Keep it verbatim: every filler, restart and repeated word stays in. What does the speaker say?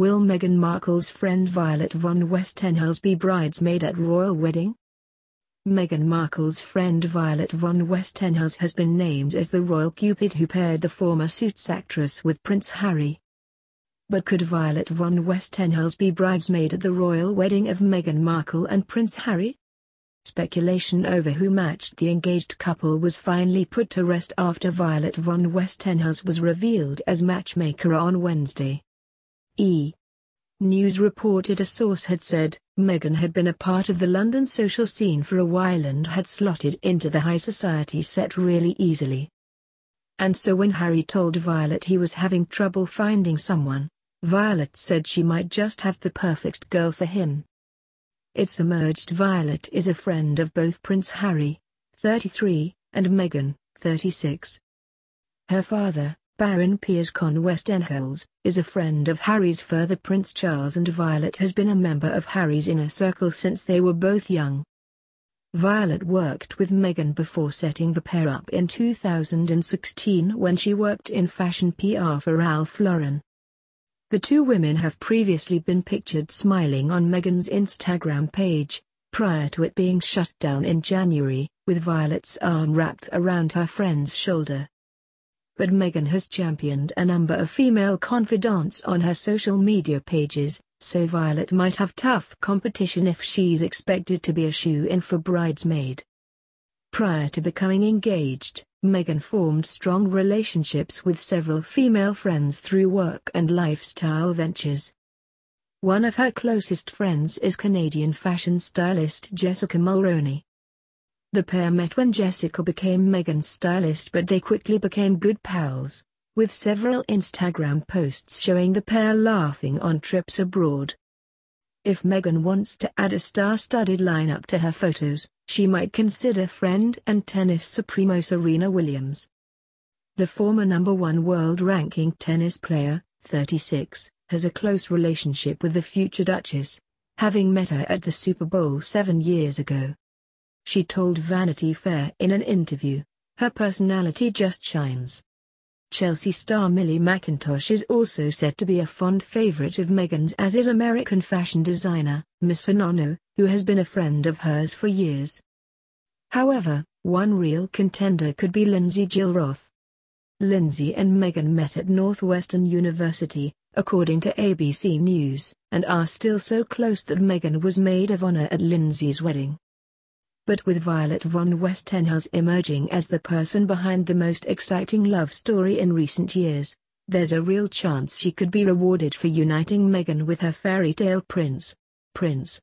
Will Meghan Markle's friend Violet von Westenholz be bridesmaid at royal wedding? Meghan Markle's friend Violet von Westenholz has been named as the royal cupid who paired the former Suits actress with Prince Harry. But could Violet von Westenholz be bridesmaid at the royal wedding of Meghan Markle and Prince Harry? Speculation over who matched the engaged couple was finally put to rest after Violet von Westenholz was revealed as matchmaker on Wednesday. E! News reported a source had said, Meghan had been a part of the London social scene for a while and had slotted into the high society set really easily. And so when Harry told Violet he was having trouble finding someone, Violet said she might just have the perfect girl for him. It's emerged Violet is a friend of both Prince Harry, thirty-three, and Meghan, thirty-six. Her father, Baron Piers von Westenholz, is a friend of Harry's father Prince Charles, and Violet has been a member of Harry's inner circle since they were both young. Violet worked with Meghan before setting the pair up in two thousand sixteen when she worked in fashion P R for Ralph Lauren. The two women have previously been pictured smiling on Meghan's Instagram page, prior to it being shut down in January, with Violet's arm wrapped around her friend's shoulder. But Meghan has championed a number of female confidants on her social media pages, so Violet might have tough competition if she's expected to be a shoe-in for bridesmaid. Prior to becoming engaged, Meghan formed strong relationships with several female friends through work and lifestyle ventures. One of her closest friends is Canadian fashion stylist Jessica Mulroney. The pair met when Jessica became Meghan's stylist, but they quickly became good pals, with several Instagram posts showing the pair laughing on trips abroad. If Meghan wants to add a star-studded lineup to her photos, she might consider friend and tennis supremo Serena Williams. The former number one world-ranking tennis player, thirty-six, has a close relationship with the future Duchess, having met her at the Super Bowl seven years ago. She told Vanity Fair in an interview, "Her personality just shines." Chelsea star Millie McIntosh is also said to be a fond favorite of Meghan's, as is American fashion designer Miss Anono, who has been a friend of hers for years. However, one real contender could be Lindsay Jill Roth. Lindsay and Meghan met at Northwestern University, according to A B C News, and are still so close that Meghan was maid of honor at Lindsay's wedding. But with Violet von Westenholz emerging as the person behind the most exciting love story in recent years, there's a real chance she could be rewarded for uniting Meghan with her fairy tale prince. Prince.